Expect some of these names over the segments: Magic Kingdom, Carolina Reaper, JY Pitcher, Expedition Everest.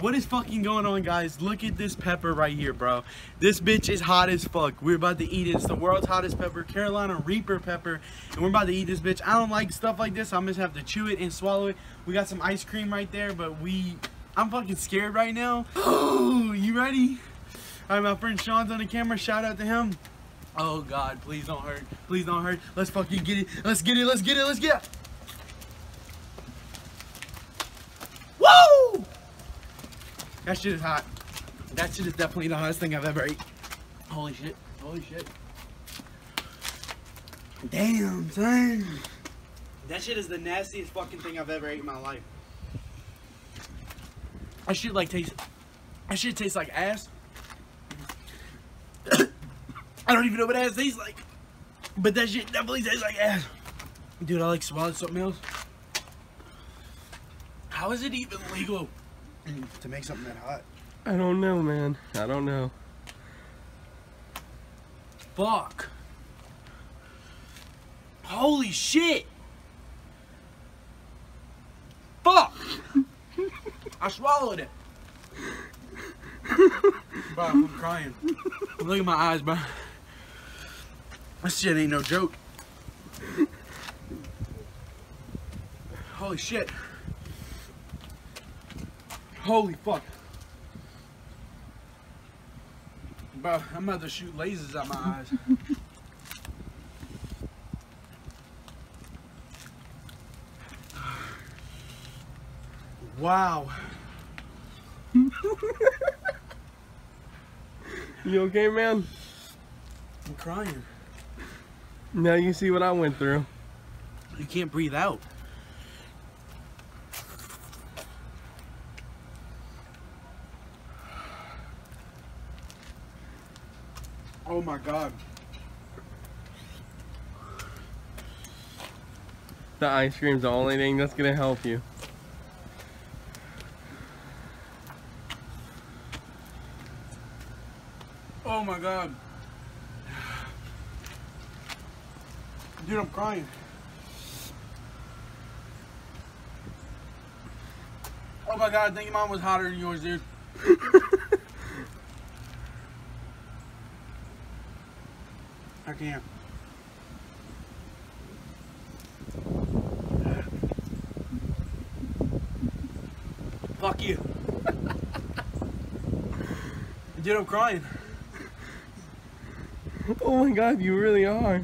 What is fucking going on, guys? Look at this pepper right here, bro. This bitch is hot as fuck. We're about to eat it. It's the world's hottest pepper, Carolina Reaper pepper, and we're about to eat this bitch. I don't like stuff like this. I'm just have to chew it and swallow it. We got some ice cream right there, but I'm fucking scared right now. Oh, you ready? All right, my friend Sean's on the camera. Shout out to him. Oh God, please don't hurt. Please don't hurt. Let's fucking get it. Let's get it. Let's get it. Let's get it. Woo! That shit is hot. That shit is definitely the hottest thing I've ever ate. Holy shit. Holy shit. Damn, son. That shit is the nastiest fucking thing I've ever ate in my life. That shit tastes like ass. I don't even know what ass tastes like. But that shit definitely tastes like ass. Dude, I like swallowed something else. How is it even legal to make something that hot? I don't know, man. I don't know. Fuck. Holy shit. Fuck. I swallowed it. Bro, I'm crying. Look at my eyes, bro. This shit ain't no joke. Holy shit. Holy fuck. Bro, I'm about to shoot lasers out my eyes. Wow. You okay, man? I'm crying. Now you see what I went through. You can't breathe out. Oh my God. The ice cream's the only thing that's gonna help you. Oh my God. Dude, I'm crying. Oh my God, I think mine was hotter than yours, dude. I can't. Fuck you. Dude, I'm crying. Oh my God, you really are.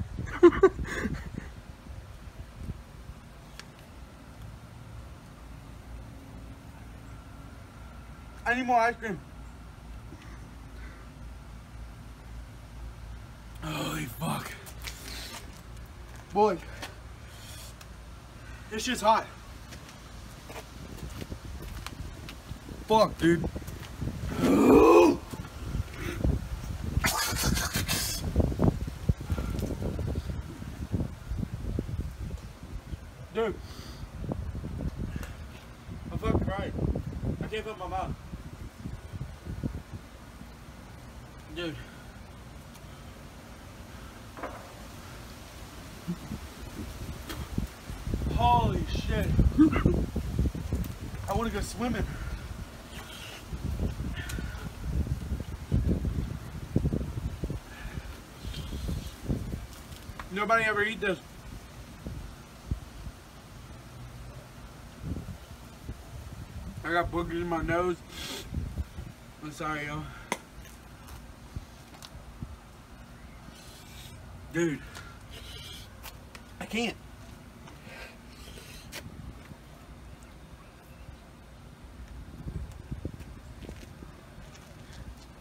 I need more ice cream. Holy fuck. Boy, this shit's hot. Fuck, dude. Dude, I'm fucking crying. I can't put my mouth. Dude. Holy shit. I want to go swimming. Nobody ever eat this. I got boogers in my nose. I'm sorry, y'all. Dude, I can't.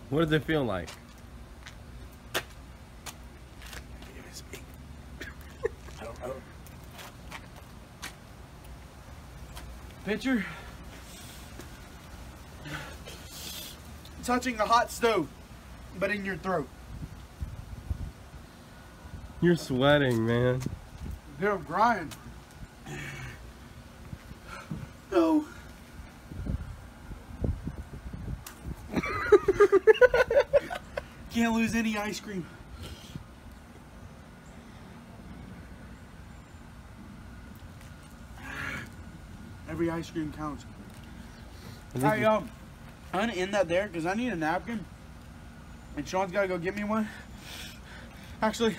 What does it feel like? I can't even speak. I don't know. Pitcher? Touching a hot stove, but in your throat. You're sweating, man. Dude, I'm crying. No. Can't lose any ice cream. Every ice cream counts. Alright, y'all. I'm going to end that there because I need a napkin. And Sean's got to go get me one. Actually,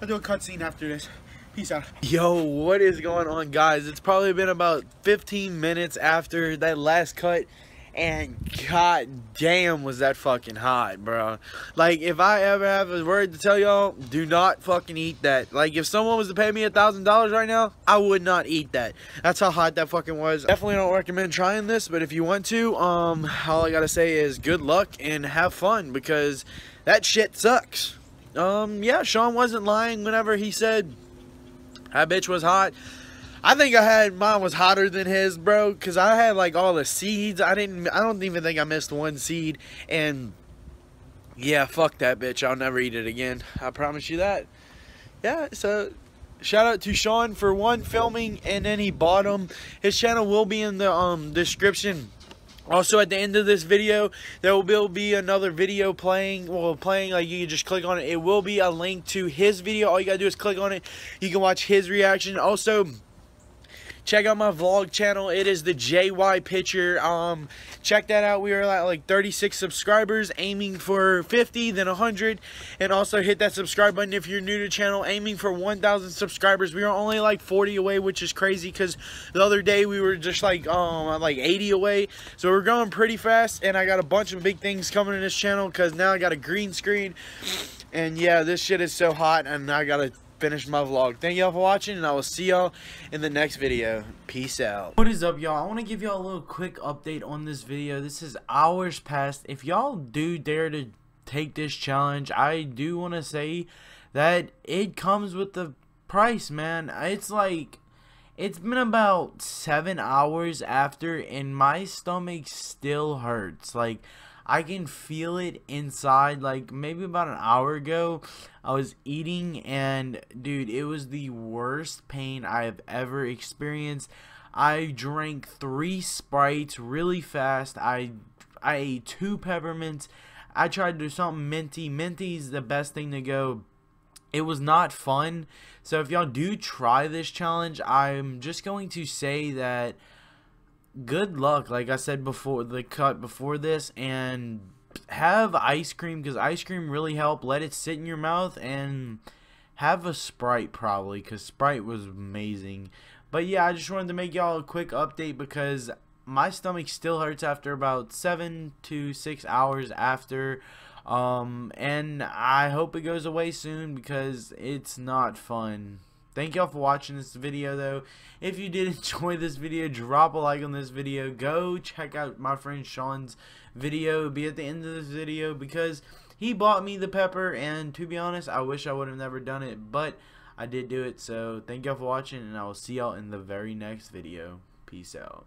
I'll do a cutscene after this. Peace out. Yo, what is going on, guys? It's probably been about 15 minutes after that last cut. And god damn was that fucking hot, bro. Like, if I ever have a word to tell y'all, do not fucking eat that. Like, if someone was to pay me $1,000 right now, I would not eat that. That's how hot that fucking was. Definitely don't recommend trying this, but if you want to, all I gotta say is good luck and have fun, because that shit sucks. Yeah, Sean wasn't lying whenever he said that bitch was hot. I think I had, mine was hotter than his, bro, because I had, like, all the seeds. I don't even think I missed one seed, and, yeah, fuck that bitch. I'll never eat it again. I promise you that. Yeah, so, shout out to Sean for, one, filming, and then he bought them. His channel will be in the, description. Also, at the end of this video, there will be another video playing. Well, playing, like, you can just click on it. It will be a link to his video. All you gotta do is click on it. You can watch his reaction. Also, check out my vlog channel. It is the JY Pitcher. Check that out. We are at like 36 subscribers, aiming for 50, then 100. And also hit that subscribe button if you're new to the channel, aiming for 1,000 subscribers. We are only like 40 away, which is crazy because the other day we were just like 80 away. So we're going pretty fast, and I got a bunch of big things coming in this channel because now I got a green screen. And yeah, this shit is so hot, and I got to finish my vlog. Thank y'all for watching, and I will see y'all in the next video. Peace out. What is up, y'all? I want to give y'all a little quick update on this video. This is hours past. If y'all do dare to take this challenge, I do want to say that it comes with the price, man. It's like, it's been about 7 hours after, and my stomach still hurts. Like, I can feel it inside. Like, maybe about an hour ago, I was eating, and dude, it was the worst pain I have ever experienced. I drank 3 Sprites really fast. I ate 2 peppermints. I tried to do something minty. Minty's the best thing to go. It was not fun. So if y'all do try this challenge, I'm just going to say that good luck, like I said before the cut before this, and have ice cream, because ice cream really helped. Let it sit in your mouth, and have a Sprite probably, because Sprite was amazing. But yeah, I just wanted to make y'all a quick update because my stomach still hurts after about 7 to 6 hours after, and I hope it goes away soon because it's not fun. Thank y'all for watching this video, though. If you did enjoy this video, drop a like on this video. Go check out my friend Sean's video. It'll be at the end of this video because he bought me the pepper, and to be honest, I wish I would have never done it, but I did do it. So thank y'all for watching, and I will see y'all in the very next video. Peace out.